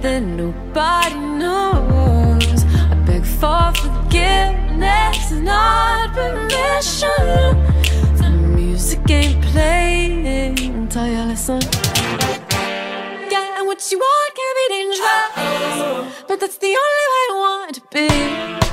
Then nobody knows. I beg for forgiveness, not permission. The music ain't playing until you listen. Yeah, and what you want can be dangerous, but that's the only way I want to be.